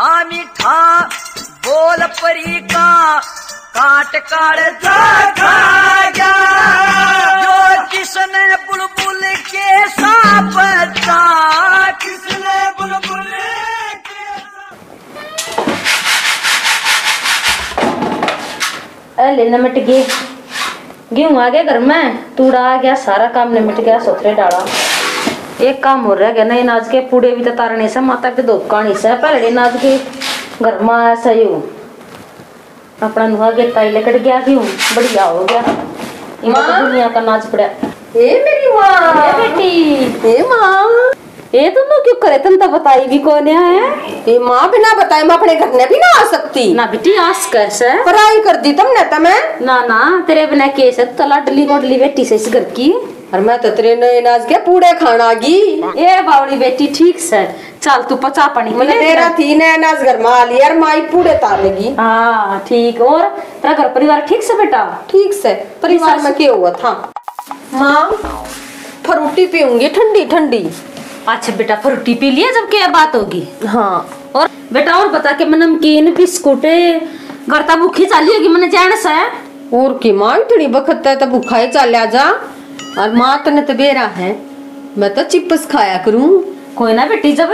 मीठा मीठा बोल परी का काट काट जाया जो किसने बुलबुल के साथ बचा किसने बुलबुल के साथ। अरे निमट गए गेहूँ आ गया घर में, तूड़ा आ गया, सारा काम निमट गया, सोतरे डाला। एक काम हो रहा है ना, नाज के पूड़े भी तो तारने से माता पे धोप कहानी से पहले नाज के घर में ऐसा ही हूँ अपना नुआ के ताई लकड़ गया क्यों बढ़िया हो गया दुनिया का नाच पड़ा। ए मेरी माँ, ए बेटी, ए माँ, ये तुम लोग क्यों करे, तुम तो बताई भी कौन है। ये माँ बिना बताए मैं अपने घर ने भी ना आ सकती ना बेटी। आस कैसे पराई कर दी तुमने, तमें ना ना तेरे बिना कैसे तू लाडली गोडली बेटी से इस घर की, और मैं तो तेरे नए नाज के पूड़े खाना गी। ए बावड़ी बेटी ठीक से चल तू पचा पानी मुझे तेरा थी नया नाज घर में आ लिया माई पूड़े तालेगी। हाँ ठीक, और तेरा घर परिवार ठीक से बेटा? ठीक से परिवार में क्या हुआ था माँ? फ्रूटी पीऊंगी ठंडी ठंडी। अच्छा बेटा फ्रूटी पी लिया जब क्या बात होगी। हाँ और बेटा और बता के मैं नमकीन बिस्कुट घर तक भूखी चाली होगी मैंने जान सा और की माँ थोड़ी बखत है तो भूखा ही चल जा। और माँ तने तो बेरा है मैं तो चिप्स खाया करूँ। कोई ना बेटी जब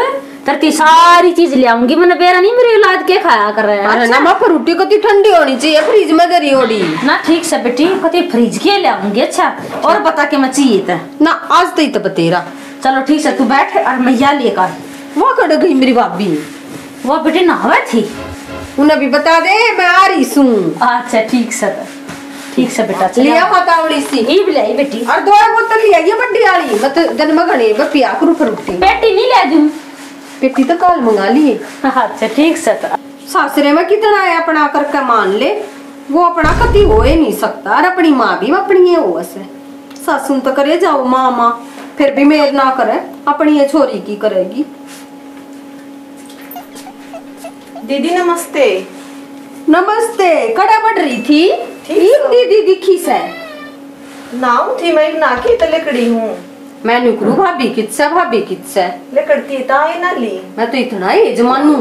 तरती सारी चीज ले आऊंगी मैंने, बेरा नहीं मेरी औलाद के खाया कर रहे हैं। अरे ना माँ फ्रूटी कति ठंडी होनी चाहिए, फ्रिज में धरी होगी ना। ठीक से बेटी कति फ्रिज के ले आऊंगी। अच्छा और बता के मैं चाहिए ना आज तक तो बतेरा। चलो ठीक से तू बैठ और मैं यहाँ लेकर वो कर गई मेरी भाभी वो बेटे नहावे थी उन्हें भी बता दे मैं आ रही हूँ। अच्छा ठीक सर ठीक से बेटा लिया मातावली सी ये भी लाई बेटी और दो बोतल लिया ये बड़ी वाली मत जन्मगणे ब पिया करू फ्रूटी बेटी नहीं ले दूँ बेटी तो कल मंगा लिए। अच्छा ठीक सर सासरे में कितना है अपना करके मान ले वो अपना कति हो ही नहीं सकता और अपनी माँ भी अपनी हो सासू तो करे जाओ माँ माँ फिर भी मेल ना करे अपनी ये छोरी की करेगी। दीदी नमस्ते। नमस्ते कड़ा बढ़ रही थी दीदी दिखी से नाम थी मैं नाकी तो लकड़ी हूँ मैं नुकरू भाभी किच्चा भाभी किच्चा लकड़ती ताई ना ली मैं तो इतना ही जमानू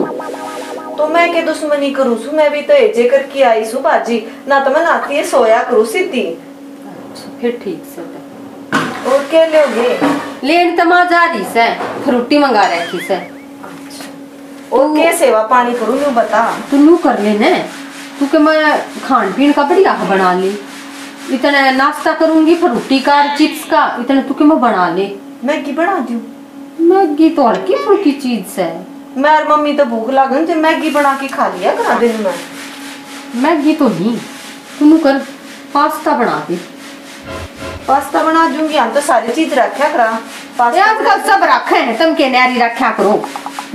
तो मैं के दुश्मनी करूँ सु मैं भी तो एजे करके आई सु बाजी ना तो मैं नाती है सोया करूँ सीधी फिर ठीक से और क्या लोगे लेन तमा जा रही से फ्रूटी मंगा रखी से। अच्छा और क्या सेवा पानी करूँ न्यू बता तू न्यू कर लेने तू के मैं खान पीन का बढ़िया बना ली इतना नाश्ता करूँगी फ्रूटी का चिप्स का इतना तू के मैं बना ले मैगी बना दूँ। मैगी तो हल्की फुल्की चीज है मैं और मम्मी तो भूख लागन जब मैगी बना के खा लिया करा दिन में। मैगी तो नहीं तू न्यू कर पास्ता बना दे। पास्ता बना दूंगी हम तो सारी चीज रखा करा पास्ता आजकल सब रखे हैं तुम के नारी रखा करो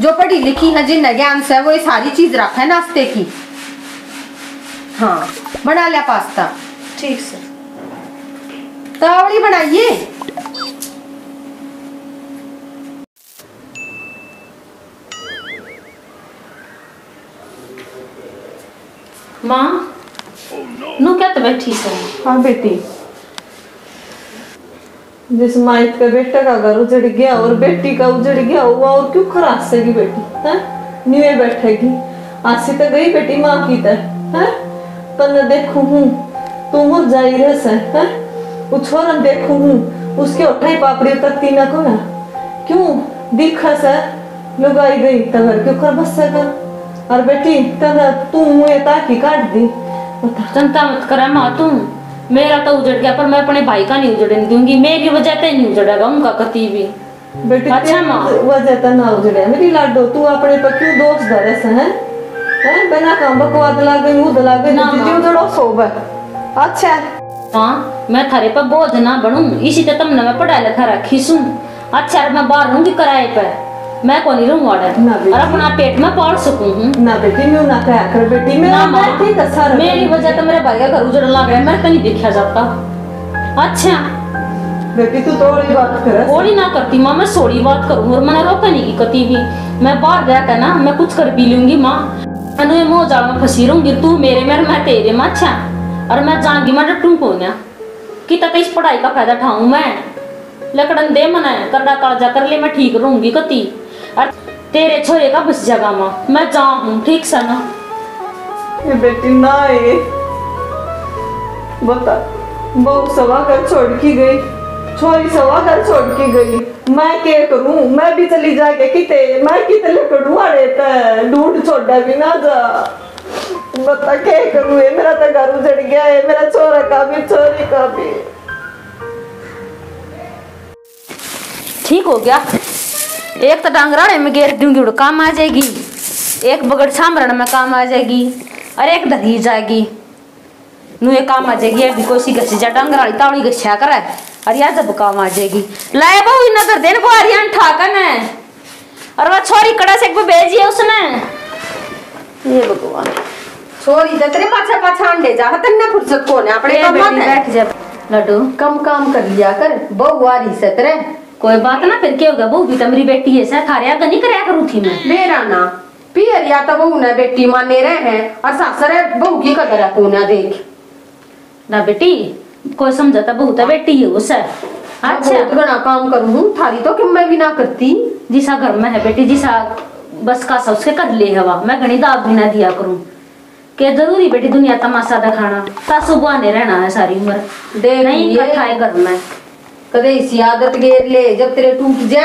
जो पढ़ी लिखी है जिन ज्ञान से वो ये सारी चीज रखे नाश्ते की। हाँ बना लिया पास्ता ठीक से तावड़ी बनाइए। माँ नू क्या तो बैठी है? हाँ बेटी जिस माइत का बेटा का घर उजड़ गया और बेटी का उजड़ गया हुआ और क्यों खरासेगी बेटी है नीवे बैठेगी आसी तो गई बेटी माँ की तरह है तन्ने देखू हूँ तू मर जाई रह से है उछोरन देखू हूँ उसके उठाई पापड़ी तत्ती ना को है क्यों दिखा से लगाई गई तगर क्यों कर बस सका और बेटी तन्ने तू मुझे ताकि काट दी चिंता मत करे माँ तुम मेरा तो उजड़ गया पर मैं अपने भाई का नहीं उजड़ने दूंगी मेरी वजह से नहीं उजड़ेगा उनका कती भी बेटी। अच्छा माँ वजह तो ना उजड़े मेरी लाडो तू अपने पर क्यों दोष धरे से हैं बिना काम बकवाद लागे मुंह लागे जिदी उजड़ो सोबे। अच्छा माँ मैं थारे पर बोझ ना बनूं इसी तो तुमने मैं पढ़ा लिखा रखी सुन। अच्छा मैं बाहर रहूंगी किराए पर मैं को नहीं रहूंगा और अपना पेट में पाल सकूं ना बेटी मैं ना क्या कर बेटी मैं ठीक अच्छा मेरी वजह तो मेरे भाई का घर उजड़ लग रहा है मैं तो नहीं देखा जाता। अच्छा बेटी तू तो थोड़ी बात कर थोड़ी ना करती माँ मैं सोड़ी बात करूँ और मैंने रोका नहीं की कती भी मैं बाहर रहकर ना मैं कुछ कर पी लूंगी माँ मैं मोजा में फंसी रहूंगी तू मेरे में मैं तेरे में। अच्छा और मैं जाऊंगी मैं डटू को ना कि तक इस पढ़ाई का फायदा उठाऊँ मैं लकड़न दे मना करना काजा कर ले मैं ठीक रहूंगी कती। तेरे छोरे का बस जगह माँ मैं जाऊँ ठीक सा ना। ये बेटी ना ये बता बहू सवा कर छोड़ की गई छोरी सवा कर छोड़ की गई मैं क्या करूँ मैं भी चली जाके किते मैं कितने करूँ अरे ते ढूंढ छोड़ा भी ना जा बता क्या करूँ ये मेरा तो घर उजड़ गया है मेरा छोरा का भी छोरी का भी। ठीक हो गया एक तो डांगराड़े में गेर दूंगी उड़ काम आ जाएगी एक बगड़ छामरण में काम आ जाएगी और एक दही जाएगी नू ये काम आ जाएगी अभी कोसी घसी जा डांगराड़ी तावड़ी घसा कर और यह जब काम आ जाएगी लाए बहु इन नजर देने को हरियाण ठाकन है और वह छोरी कड़ा से भेजी है उसने। ये भगवान छोरी जतरे पाछा पाछा अंडे जा तन्ने फुर्सत कोने अपने काम मत बैठ जा लड्डू कम काम कर लिया कर बहु वाली सतरे कोई बात ना फिर क्या होगा बहू भी तमरी बेटी है सर थारे आगे नहीं कराया करूँ थी मैं मेरा ना पियर या तो बहू ने बेटी माने रहे हैं और सासरे बहू की कदर को ना देख ना बेटी कोई समझता बहू तो बेटी है वो सर। अच्छा तो ना काम करूँ थारी तो कि मैं भी ना करती जिसा घर में है बेटी जिसा बस का सा उसके कर ले हवा मैं घनी दाब भी ना दिया करूँ क्या जरूरी बेटी दुनिया तमाशा दिखाना सासू बुआने रहना है सारी उम्र दे नहीं खाए घर में कदे इसी आदत गेर ले जब तेरे टूट जा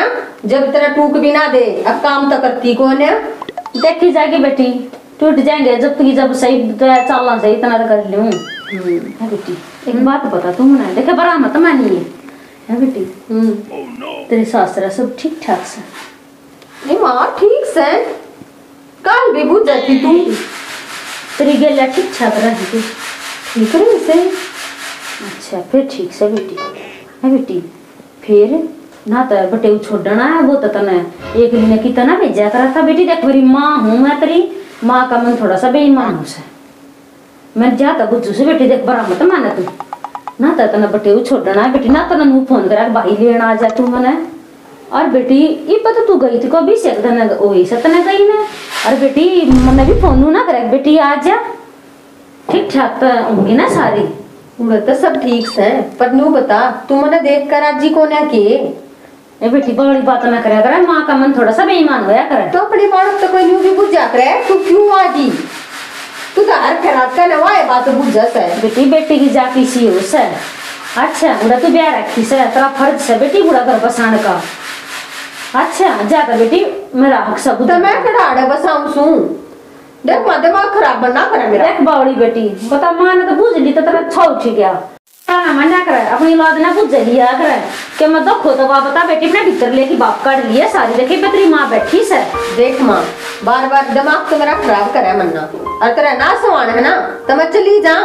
जब तेरा टूट भी ना दे अब काम तो करती कौन है देखी जाएगी बेटी टूट जाएंगे जब तक जब सही चलना सही इतना कर लूं बेटी एक बात बता तुम ना देखे बड़ा मत मानिए है बेटी तेरे सासरा सब ठीक ठाक से नहीं माँ ठीक से काल भी बुझ जाती तू तेरी गला ठीक ठाक रही ठीक रही से अच्छा फिर ठीक से बेटी है बेटी फिर ना तो बटे छोड़ना है वो तो तने एक दिन की कितना भेजा करा था बेटी देख मेरी माँ हूँ मैं तेरी माँ का मन थोड़ा सा बेईमान हो सा मैं जाता बुझू से बेटी देख बड़ा मत माना तू ना तो तना बटे छोड़ना है बेटी ना तना मुँह फोन करा भाई लेना आ जा तू मने और बेटी ये पता तू गई थी को भी से वही सतना गई ना और बेटी मैंने भी फोन ना करा बेटी आ जा ठीक ठाक तो होंगी ना सारी तो सब ठीक से पर नू बता तू मने देख कर आज जी को ना के ए बेटी बड़ी बात ना करया करे मां का मन थोड़ा सा बेईमान होया करे तो अपने बात तो कोई न्यू भी बुझ जा करे तू क्यों आजी तू तो हर खराब का नवाए बात बुझ जासे बेटी बेटी की जाति सी हो से। अच्छा बुढ़ा तू ब्याह रखी से तेरा फर्ज से बेटी बुढ़ा घर बसान का। अच्छा जाता बेटी मेरा हक सब तो मैं कड़ाड़े बसाऊं सू देख माँ दिमाग खराब बनना करे मेरा देख बावड़ी बेटी बता माँ ने तो बुझ ली तो तेरा छो उठी गया मना करे अपनी लाद ना बुझ लिया करे कि मैं दुख हो तो बाप बता बेटी ने भीतर लेके बाप काट लिया सारी देखी बेतरी माँ बैठी से देख माँ बार बार दिमाग तो मेरा खराब करे मन्ना और तेरा ना सवान है ना तो मैं चली जा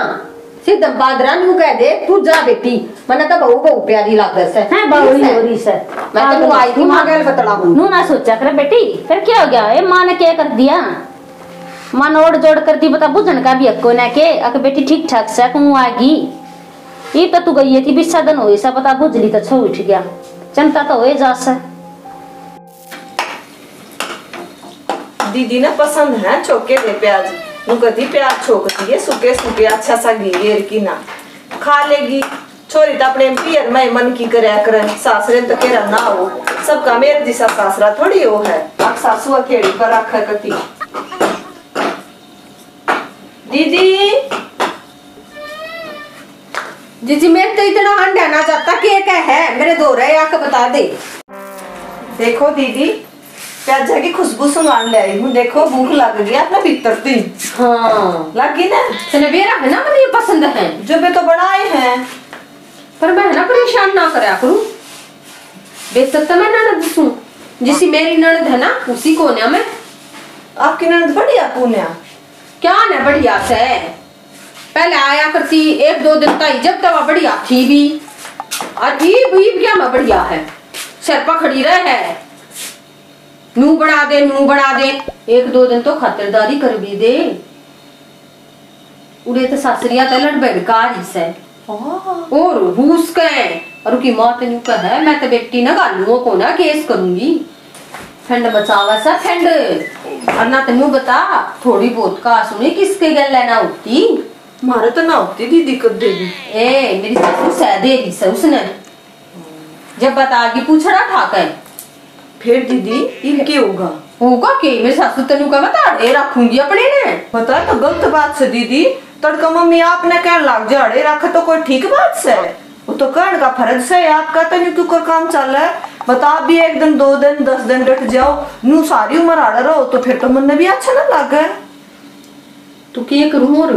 सीधा बादरा नू कह दे तू जा बेटी मने तो बहु बहु प्यारी लागस है हैं बावड़ी होरी से मैं तो आई थी मां गल बतला नू ना सोचा करे बेटी फिर क्या हो गया ए मां ने क्या कर दिया मन ओढ़ जोड़ करती बता बुझन का भी अक्को ना के अक बेटी ठीक ठाक से कहूँ आगी ये तो तू गई थी बिसादन हो ऐसा बता बुझली तो छो उठ गया चिंता तो हो जा से दीदी ना पसंद है छोके दे प्याज नू कदी प्याज छोकती है सूखे सूखे अच्छा सा घी घेर की ना खा लेगी छोरी तो अपने पियर में मन की करया कर सासरे तो केरा ना हो सबका मेरे जैसा सासरा थोड़ी हो है अब सासू अकेली पर रखा करती दीदी दीदी मेरे तो इतना अंडा ना जाता के क्या है मेरे दो रहे आके बता दे देखो दीदी प्याजा की खुशबू सुनान ले आई हूँ देखो भूख लग गई अपना भीतर थी हाँ लगी ना सनबेरा है ना मुझे पसंद है जो बे तो बनाए हैं पर मैं ना परेशान ना करया करूँ बेसत्ता मैं ना दूँ जिसी मेरी ननद है ना उसी कोने में आपकी ननद बढ़िया कोने क्या ना बढ़िया से पहले आया करती एक दो दिन तक जब तक बढ़िया थी भी और ये क्या मैं बढ़िया है सर पर खड़ी रहे है नू बढ़ा दे एक दो दिन तो खातिरदारी कर भी दे उड़े तो सासरिया तलड़ बेकार से और रूस के और उनकी माँ तो न्यू कह है मैं तो बेटी ना गालुओं को ना केस करूंगी ठंड बचावा सा ठंड अन्ना तन्नू बता थोड़ी बहुत का सुनी किसके गल लेना होती मारे तो ना होती दीदी कर देगी ए मेरी सासू सह देगी से उसने जब बतागी पूछड़ा ठाके फिर दीदी ये क्या होगा होगा की मेरे सासू तनु का बता ए रखूंगी अपने ने बता तो गलत बात से दीदी तड़का मम्मी आपने कह लाग जाड़े रखे तो कोई ठीक बात से वो तो कहने का फर्ज से आपका तो न्यू क्यों काम चल रहा है बता आप भी एक दिन दो दिन 10 दिन डट जाओ नू सारी उम्र आड़ा रहो तो फिर तो मन भी अच्छा ना लगे तो क्या करूं और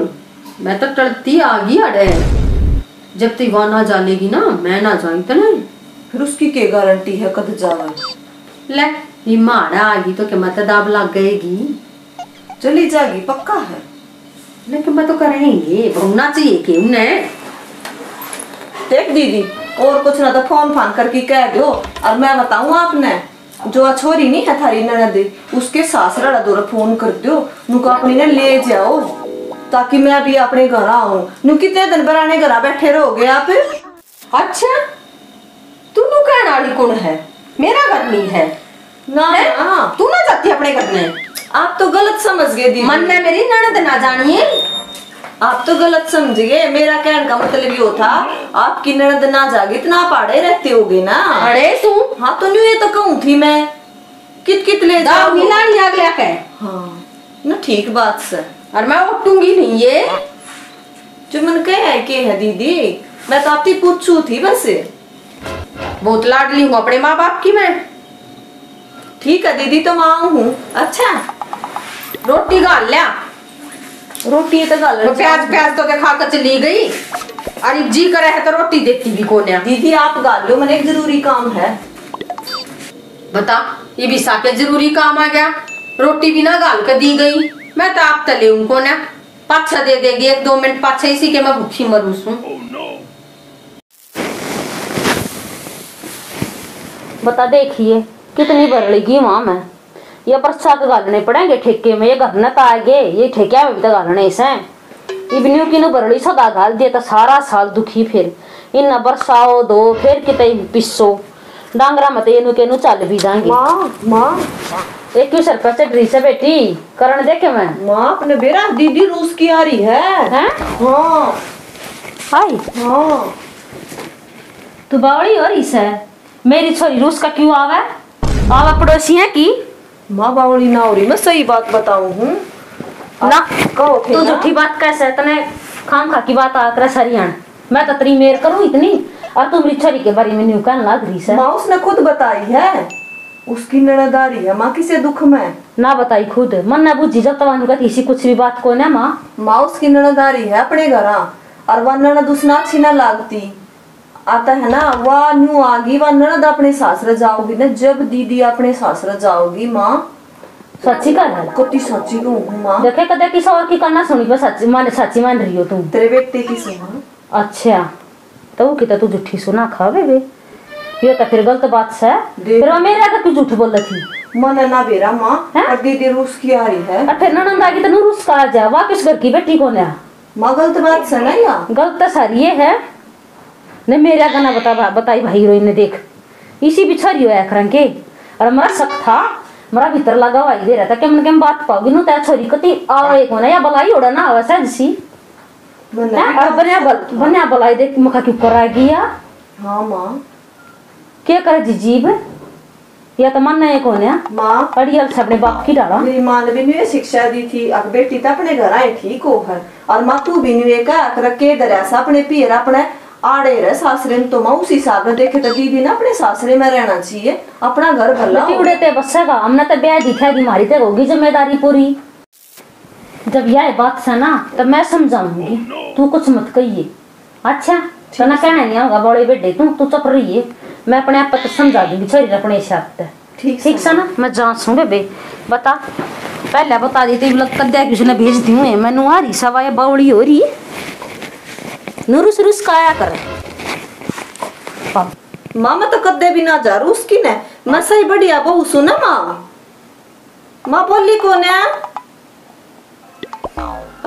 मैं तो टलती आ गई अड़े जब तक वहां ना जानेगी ना मैं ना जाऊंगी तो नहीं फिर उसकी क्या गारंटी है कद जावे ले ये माड़ा आ गई तो क्या मत दाब लग गएगी चली जाएगी पक्का है लेकिन मैं तो करेंगे होना चाहिए कि उन्हें देख दीदी और कुछ ना तो फोन फान करके कह दो और मैं बताऊं आपने जो छोरी नहीं है थारी ननदी उसके सासरा दो फोन कर दो नुका अपनी ने ले जाओ ताकि मैं भी अपने घर आऊं नु कितने दिन बराने घर बैठे रहोगे आप अच्छा तू नु कहना वाली कौन है मेरा घर नहीं है ना हां तू ना जाती अपने घर में आप तो गलत समझ गए दीदी मन ने मेरी ननद ना जानिए आप तो गलत समझ गए मेरा कहने का मतलब ये था आपकी ननद ना जागे इतना पाड़े रहते होगे ना अरे तू हां तो न्यू ये तो कहूं थी मैं कित-कित ले जाओ मिला नहीं अगला के हां ना ठीक बात से और मैं उठूंगी नहीं ये जो मन कह है के है दीदी मैं तो आपसे पूछू थी बस बहुत लाडली हूँ अपने माँ बाप की मैं ठीक है दीदी तो माँ हूँ अच्छा रोटी गाल लिया रोटी तो गाल तो प्याज तो खा कर चली गई अरे जी करे है तो रोटी देती भी कौन है दीदी आप गाल लो मैंने एक जरूरी काम है बता ये भी साके जरूरी काम आ गया रोटी बिना गाल कर दी गई मैं तो आप तले उनको ना पाछा दे देगी 1-2 मिनट पाछा इसी के मैं भूखी मरूं सू बता देखिए कितनी बरड़ेगी माँ मैं ये परछा के गालने पड़ेंगे ठेके में ये घरने तो आएंगे ये ठेकिया में भी तो गालने से इवनियों की बरड़ी सदा गाल दिया तो सारा साल दुखी फिर इन बरसाओ दो फिर कितने पिसो डांगरा मत एनु केनु चल भी जाएंगे माँ माँ एक ही सर पर से ड्री से बेटी करण देखे मैं माँ अपने बेरा दीदी रूस की आ रही है हाँ हाय हाँ तू बावड़ी और इस है मेरी छोरी रूस का क्यों आवा आवा पड़ोसी है की माँ बावड़ी ना हो रही मैं सही बात बताऊं हूँ ना कहो तू झूठी बात कैसे तने खाम खा की बात आकर सरियान मैं तो तेरी मेर करूँ इतनी और तुम छोरी के बारे में न्यू कहने लग रही है माँ उसने खुद बताई है उसकी नड़दारी है माँ किसे दुख में ना बताई खुद मन ना बुझी जब तक इसी कुछ भी बात को ना माँ माँ उसकी नड़दारी है अपने घर और वह नड़ दूसना अच्छी ना लागती आता है ना वाह न्यू आगी वाह ननद अपने सासरा जाओगी ना जब दीदी अपने सासरा जाओगी माँ सच्ची कर है कोती सच्ची कहूँ माँ देखे कदे किसी और की करना सुनी पर सच्ची मान रही हो तुम तेरे बेटे की सुना अच्छा तो वो कितना तू झूठी सुना खा बेबे ये तो फिर गलत बात से फिर मेरा का तू झूठ बोल रही मन ना बेरा माँ और दीदी रूस की आ रही है फिर ननद आगी तो नू रूस का आ जा वापिस घर की बेटी को ना माँ गलत बात से ना या गलत सर ये है ने मेरा गाना बताई भाई हीरोइन ने देख इसी बिछारी होया करंगे और मरा शक था मरा भीतर लगा हुआ दे रहा था कि मन के बात पाओगी नु तेरी छोरी कती आओ एक होना या बलाई ओड़ा ना आवे सजी ना अब बन्या बलाई देख मखा क्यों करा गया हां मां क्या करे जीजीब या तो मन ने कोने मां अड़ियल से अपने बाप की डाला मेरी मां ने भी नु शिक्षा दी थी अब बेटी तो अपने घर आए ठीक हो घर और मां तू भी नु एका कर के दरिया सा अपने पीर अपने आड़े रह सासरे में तो मौसी साहब ने देखे तो दीदी ना अपने सासरे में रहना चाहिए अपना घर भला उड़े ते बसेगा हमने तो ब्याह दिखा दी मारी ते होगी जिम्मेदारी पूरी जब यह बात से ना तब मैं समझाऊंगी तू कुछ मत कहिए अच्छा तो ना कहना नहीं होगा बड़े बेटे तू चुप रहिए मैं अपने आप समझा दूंगी छोरी अपने हिसाब ठीक से ना मैं जांचूँ बे बता पहले बता दी थी किसने भेज दी हूँ मैनू आ रही सवाए बावड़ी हो रही है नूरुस रूस काया कर मामा तो कद्दे भी ना जा रूस की ने मैं सही बढ़िया बहु सुना माँ बोली कौन है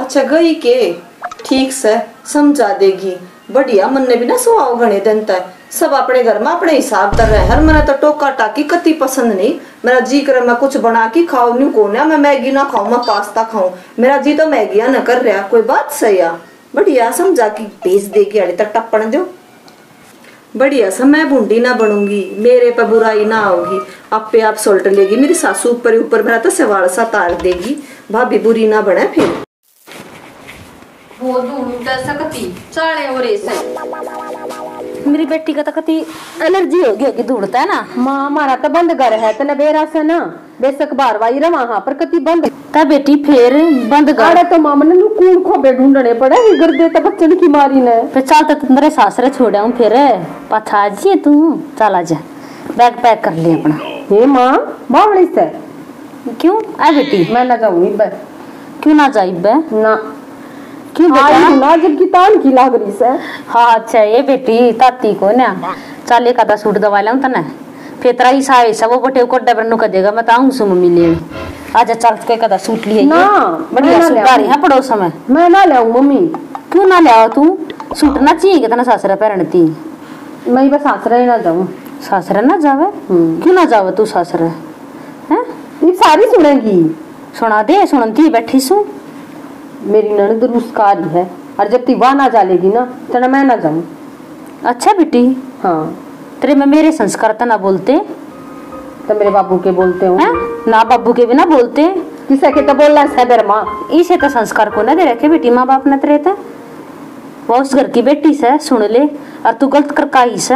अच्छा गई के ठीक से समझा देगी बढ़िया मन ने भी ना सुहाओ घने दिन तक सब अपने घर में अपने हिसाब कर रहे हर मना तो टोका टाकी कति पसंद नहीं मेरा जी करे मैं कुछ बना के खाओ न्यू कौन है मैं मैगी ना खाऊ मैं पास्ता खाऊ मेरा जी तो मैगिया न कर रहा कोई बात सही बढ़िया समझा की भेज देगी अड़े तक टप्पण दो बढ़िया सा मैं बूंदी ना बनूंगी, मेरे पर बुराई ना आओगी, आपे आप सोल्ट लेगी, मेरी सासू ऊपर ऊपर भरा तो सवाल सा तार देगी, भाभी बुरी ना बने। फिर वो सकती और मेरी बेटी का तकती एलर्जी होगी धूड़ता है ना माँ, हमारा तो बंद घर है तो नबेरा से ना बेशक बार वाई रहा पर कति बंद ता बेटी फिर बंद गाड़ा तो मामा ने लुकून खोबे ढूंढने पड़े गर्दे तो बच्चन की मारी ने फिर चल तक मेरे सासरे छोड़ा हूँ फिर पछा जी तू चला जा बैग पैक कर ले अपना। हे माँ बावड़ी से क्यों आ बेटी मैं ना जाऊंगी बे। क्यों ना जाई बे ना क्यों बेटा ना जब की तान की लाग रही से। हाँ अच्छा ये बेटी ताती को ना चल एक आधा सूट दवा लाऊं तने फिर तेरा हिस्सा ऐसा वो बटे को डबर नु कदेगा मैं ताऊं सु मम्मी ले आजा चल के कदा सूट लिए ना बढ़िया सुधारी है पड़ोस में मैं ना लाऊं मम्मी। क्यों ना लाओ तू सूट ना चाहिए कितना सासरा पहनती मैं बस सासरा ही ना जाऊं। सासरा ना जावे क्यों ना जावे तू सासरा हैं ये सारी सुनेगी सुना दे सुनती बैठी सु मेरी ननद रुस्कारी है और जब ती वहां ना चलेगी ना तना मैं ना जाऊं। अच्छा बेटी हां तेरे में मेरे संस्कार तो ना बोलते तो मेरे बाबू के बोलते हो ना बाबू के भी ना बोलते किसे के तो बोलना सबर माँ इसे तो संस्कार को ना दे रखे बेटी माँ बाप ने तेरे था वो उस घर की बेटी से सुन ले और तू गलत कर का ही से।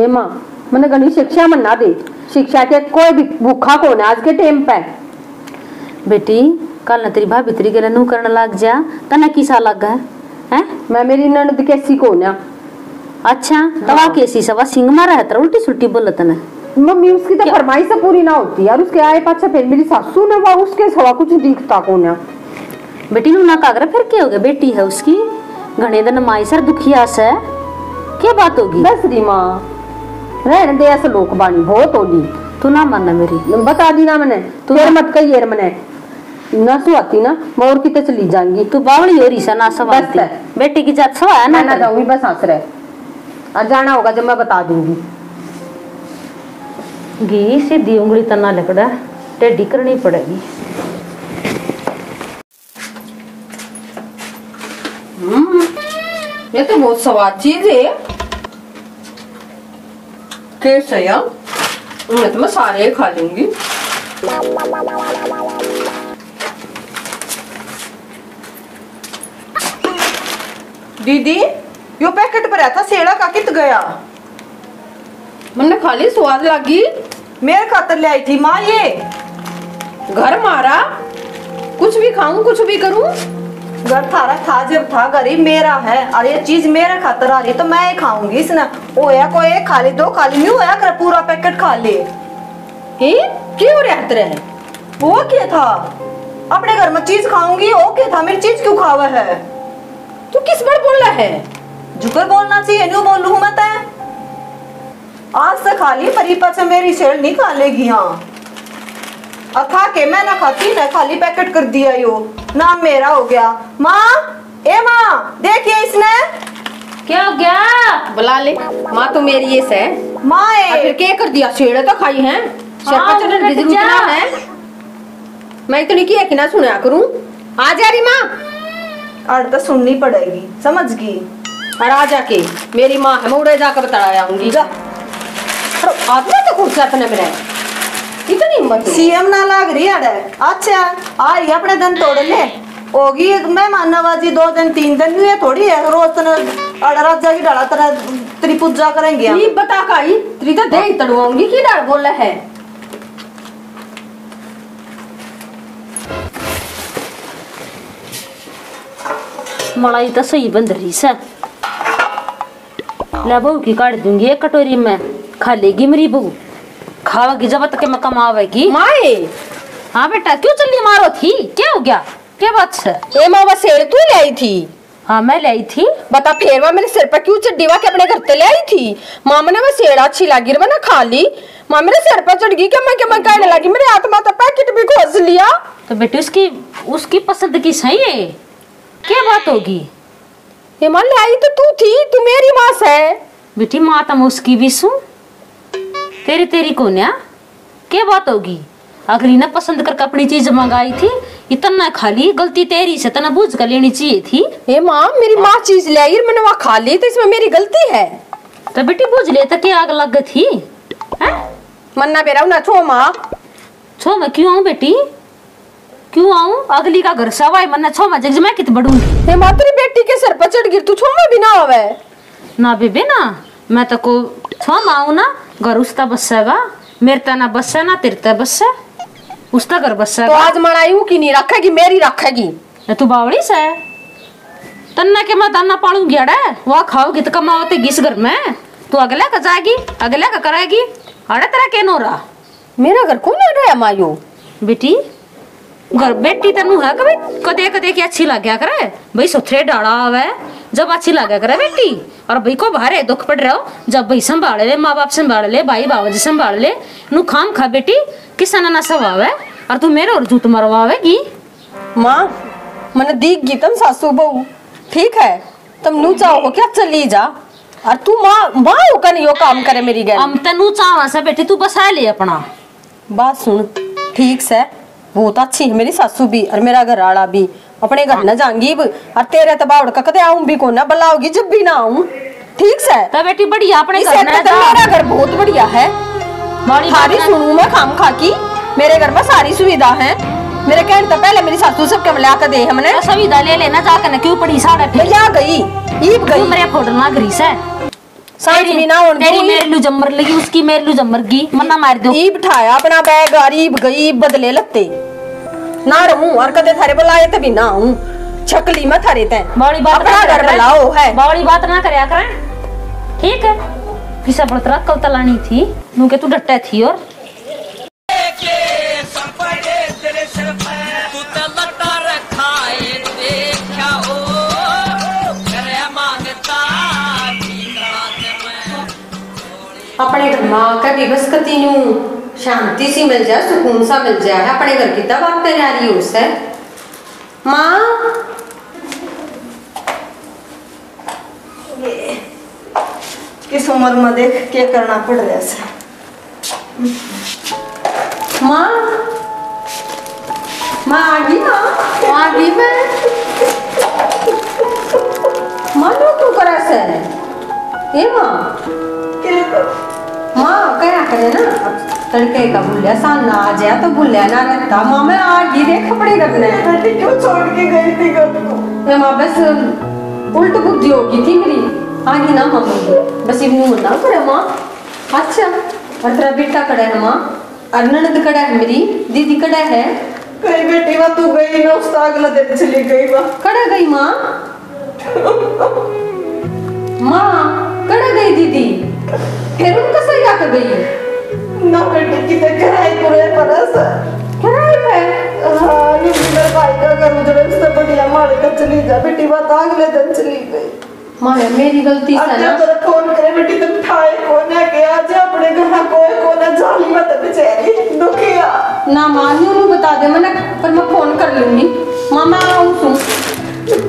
ये माँ मैंने गणी शिक्षा मन ना दे शिक्षा के कोई भी भूखा को ना आज के टाइम पे बेटी कल न तेरी भाभी तेरी गले नू करने लग जा तना किसा लग है मैं मेरी ननद कैसी को ना। अच्छा तवा कैसी सवा सिंह मारा है तेरा उल्टी सुल्टी बोल तना मम्मी उसकी तो फरमाइश पूरी ना होती यार उसके आए पाछा फिर मेरी सासू ने वह उसके सवा कुछ दिखता को ना बेटी ना कागरा फिर क्या हो गया बेटी है उसकी घने दिन माई सर दुखिया से क्या बात होगी बस री माँ रहने दे ऐसा लोक बानी बहुत होगी तू ना मानना मेरी बता दी ना मैंने तू फिर मत कही यार मैंने ना सुहाती ना मोर की तो चली जाएंगी तू बावली हो रही ना सवाती बेटी की जात सवा है ना जाऊंगी बस आसरे और जाना होगा जब मैं बता दूंगी घी से दी उंगली तना लकड़ा टेढ़ी करनी पड़ेगी। ये तो बहुत स्वाद चीज है कैसे यार मैं तो मैं सारे खा लूंगी। दीदी यो पैकेट पर था सेड़ा का कित गया मैंने खाली स्वाद लगी मेरे खातर ले आई थी माँ ये घर मारा कुछ भी खाऊं कुछ भी करूं घर थारा था जब था गरीब मेरा है और ये चीज मेरे खातर आ रही तो मैं खाऊंगी इसने ओया को एक खाली दो खाली नहीं होया कर पूरा पैकेट खा ले क्यों रहते है वो क्या था अपने घर में चीज खाऊंगी वो क्या था मेरी चीज क्यों खावा है तू किस बार बोल रहा है झुकर बोलना चाहिए न्यू बोलू मैं तय आज से खाली परीपा से मेरी सेल नहीं खा लेगी। हाँ अखा के मैं ना खाती ना खाली पैकेट कर दिया यो ना मेरा हो गया। माँ ए माँ देखिए इसने क्या हो गया बुला ले माँ तो मेरी ये से माँ फिर क्या कर दिया सेड़े तो खाई है मैं तो नहीं किया कि ना सुना करूँ आ जा रही माँ और तो सुननी पड़ेगी समझ गई और आ जाके मेरी माँ है मैं उड़े जाकर बता आऊंगी आपने तो कुछ अपने बनाए इतनी हिम्मत सीएम ना लाग रही है। अच्छा आई अपने दिन तोड़ ले होगी मेहमान नवाजी 2 दिन 3 दिन हुए थोड़ी है रोज तना अड़राजा की डाला तना तेरी पूजा करेंगे हम ये बता काई तेरी तो दे तड़वाऊंगी की डाल बोला है मलाई तो सही बंद रही से लबो की काट दूंगी एक कटोरी में खा लेगी मेरी बहू खावेगी जब तक मैं कमावेगी। माए हाँ बेटा क्यों चलनी मारो थी क्या हो गया क्या बात से ए माँ बस सेड़ तू ले आई थी। हाँ मैं ले आई थी बता फिर मेरे सिर पर क्यों चढ़ी वा के अपने घर ते ले आई थी मामा ने मैं सेड़ अच्छी लागी मैंने खा ली माँ मेरे सिर पर चढ़ गई क्या मैं कहने लगी मेरे आत्मा तो पैकेट भी खोज लिया तो बेटी उसकी उसकी पसंद की सही है क्या बात होगी ये माँ ले आई तो तू थी तू मेरी माँ से बेटी माँ तो उसकी भी सू तेरी तेरी को ना क्या बात होगी अगली ना पसंद करके अपनी चीज मंगाई थी इतना खाली गलती तेरी से तना बूझ कर लेनी चाहिए थी। ए माँ मेरी माँ चीज लाई मैंने वहाँ खा ली तो इसमें मेरी गलती है तो बेटी बुझ ले तो क्या आग लग थी है? मन्ना बेरा ना छो माँ, छो मैं क्यों आऊँ बेटी, क्यों आऊँ? अगली का घर सवाई मन्ना छो मैं जग मैं कित बढ़ूंगी। मातरी बेटी के सर पर चढ़ गिर तू छो मैं बिना आवे ना बेबे ना, मैं तो को छो माऊ ना घर उसका बसेगा, मेरे ता ना बसा ना तेरे ता बस उसका घर बसेगा। तो आज मनाई हूँ कि नहीं रखेगी, मेरी रखेगी। तू बावड़ी से तन्ना के मैं तन्ना पालूंगी अड़े, वहाँ खाओगी तो कमाओ ते घिस घर में, तू अगला का जाएगी अगला का कराएगी अड़े तेरा क्या नो रहा। मेरा घर कौन अड़ रहा मायू बेटी, घर बेटी तेनू है कभी कदे कदे की अच्छी लग गया करे भाई, सुथरे डाड़ा हुआ जब अच्छी लग गया करे बेटी, और भाई को भारे दुख पड़ रहे हो जब भाई संभाल ले, माँ बाप संभाल ले, भाई बाबा जी संभाल ले, नू खाम खा बेटी किसान ना सवाव है, और तू मेरे और झूठ मरवावेगी। माँ मैंने दीख गी तुम सासू बहू ठीक है, तुम नू चाहो क्या चली जा, और तू माँ माँ का नहीं यो काम करे मेरी गैर। हम तो नू चाहो सा बेटी तू बसा ले अपना। बात सुन ठीक से, बहुत अच्छी है मेरी सासू भी और मेरा घर आड़ा भी, अपने घर न जाऊंगी और तेरे तबावड़ का कदे आऊं भी को ना बुलाओगी जब भी ना आऊं ठीक से। तो बेटी बढ़िया अपने घर ना जा, मेरा घर बहुत बढ़िया है, सारी सुनू मैं खाम खा की, मेरे घर में सारी सुविधा है। मेरे कहने तो पहले मेरी सासू सब के मिला कर दे हमने सुविधा ले लेना जा कर ना, क्यों पड़ी साड़ा भैया गई ईब गई मेरे फोड़ना ग्रीस है सारी बिना और तेरी मेरे लू जम्मर लगी उसकी मेरे लू जम्मर की मन्ना मार दो ईब ठाया अपना बैग गरीब गई बदले लते ना रहूं और कदे थारे बुलाए त भी ना हूं छकली में थारे ते बड़ी बात ना कर बुलाओ है बड़ी बात ना करया कर ठीक है। किसा बड़तरा कल तलानी थी नु के तू डट्टा थी और अपने घर माँ का विवश करती हूँ शांति सी मिल जाए सुकून सा मिल जाए, अपने घर की तब आप तैयार ही उससे माँ किस उम्र में देख क्या करना पड़ रहा है माँ। माँ आ गई मैं माँ क्यों तू करा से ये माँ माँ क्या करे ना तड़के का भूलिया सा ना आ जाए तो भूलिया ना रहता माँ मैं आ गई रे कपड़े करने क्यों छोड़ के गई थी घर को मैं माँ बस उल्ट बुद्धि होगी थी मेरी आ गई ना माँ बस इवनी होना करे माँ। अच्छा और तेरा बेटा कड़ा है माँ और ननद कड़ा है मेरी दीदी कड़ा है कहीं बेटी माँ तू गई ना उसका अगला दिन चली गई माँ कड़ा गई माँ माँ कड़ा गई दीदी फिर उनका सही आकर गई ना बेटी की तो किराए पूरे परस किराए पे हाँ नहीं मेरे भाई का घर मुझे उससे बढ़िया मारे कर चली जा बेटी बात अगले दिन चली गई माँ मेरी गलती से ना अब जब फोन करे बेटी तुम ठाए कौन है कि आज अपने घर कोई कौन है जाली मत बेचारी दुखिया ना मानी उन्हें बता दे मैंने पर मैं फोन कर लूँगी माँ मैं आऊँ सुन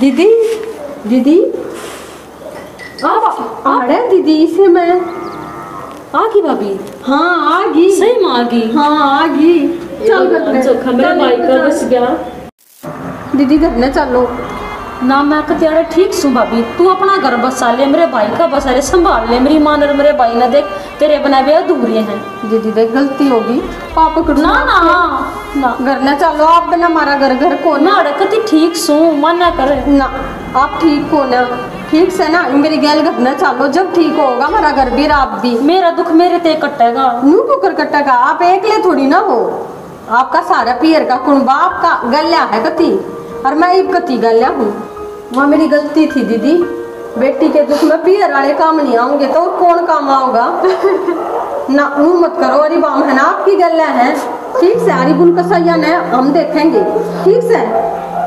दीदी दीदी आप दीदी इसे मैं आ गई भाभी हाँ आ गई सही माँ आ गई हाँ आ गई चल दीदी घर न चलो ना मैं कहते ठीक सू भाभी तू अपना घर बसा ले मेरे भाई का बसा ले संभाल ले मेरी माँ और मेरे भाई ना देख तेरे बना भी अधूरे हैं दीदी देख गलती होगी पापा को ना ना ना घर ना चलो आप बना हमारा घर घर को ना रखती ठीक सू मना करे ना आप ठीक हो ना ठीक से ना मेरी गैल घर ना चलो जब ठीक होगा हमारा घर भी आप भी मेरा दुख मेरे ते कटेगा नू कुकर कटेगा आप एक ले थोड़ी ना हो आपका सारा पियर का कुनबा आपका गल्या है कती और मैं एक कती गल्या हूँ वहाँ मेरी गलती थी दीदी बेटी के दुख में पियर वाले काम नहीं आऊँगे तो कौन काम आओगा ना नू मत करो अरे बाम है ना आपकी गल्या है ठीक से अरे बुल कसैया ने हम देखेंगे ठीक से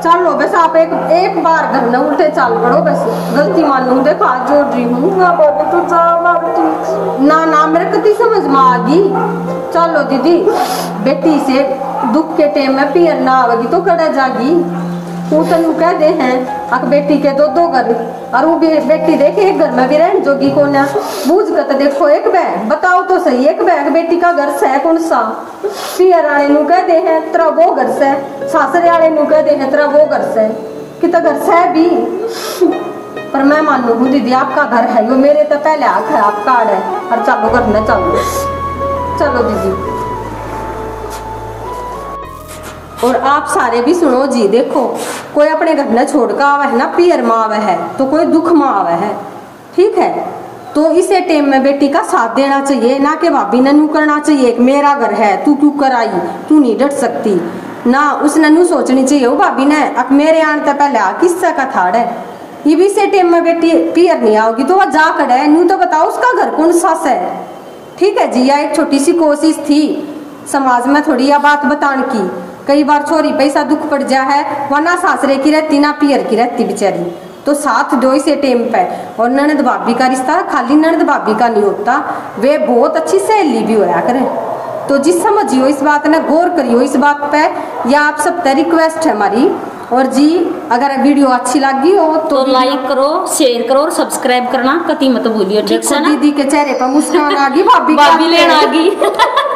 चलो बस आप एक बार घर न उल्टे चाल करो बस गलती मानू देखो आज जोड़ रही हूँ ना ना मेरे कती समझ में आ गई चलो दीदी बेटी से दुख के टेम में पियर ना आवेगी तो कड़ा जागी। तू तनु कह दे हैं अक बेटी के दो दो घर और वो बेटी देखे एक घर में भी रहन जोगी को ना बूझ गत देखो एक बैग बताओ तो सही एक बैग बेटी का घर से कौन सा। पियर आने नु कह दे हैं तेरा वो घर से, सासरे आने नु कह दे हैं तेरा वो घर से कितना घर से भी। पर मैं मानू हूँ दीदी आपका घर है वो मेरे तो पहले आँख है आपका आड़ है और चालो घर न चलो चलो दीदी। और आप सारे भी सुनो जी, देखो कोई अपने घर न छोड़ कर आवे है ना पियर माँ आवे है तो कोई दुख माँ आवे है, ठीक है। तो इसे टेम में बेटी का साथ देना चाहिए ना कि भाभी ननू करना चाहिए मेरा घर है तू क्यों कराई तू नहीं डट सकती ना। उस ननू सोचनी चाहिए वो भाभी ने अब मेरे आने तक पहले आ किस्सा का थाड़ है ये भी इसे टेम में बेटी पियर नहीं आओगी तो वह जा कर है नू तो बताओ उसका घर कौन सास है, ठीक है जी। यह एक छोटी सी कोशिश थी समाज में थोड़ी यह बात बताने की। कई बार छोरी पैसा दुख पड़ जा है वरना सासरे की रहती ना पियर की रहती बेचारी, तो साथ दो इसे टेम पे। और ननद भाभी का रिश्ता खाली ननद भाभी का नहीं होता, वे बहुत अच्छी सहेली भी होया करें। तो जिस समझियो इस बात ने गौर करियो इस बात पे, या आप सब तक रिक्वेस्ट है हमारी। और जी अगर वीडियो अच्छी लगी हो तो लाइक करो, शेयर करो और सब्सक्राइब करना कति मत भूलियो, ठीक है ना। दीदी के चेहरे पर मुस्कान आ गई, भाभी लेना आ गई।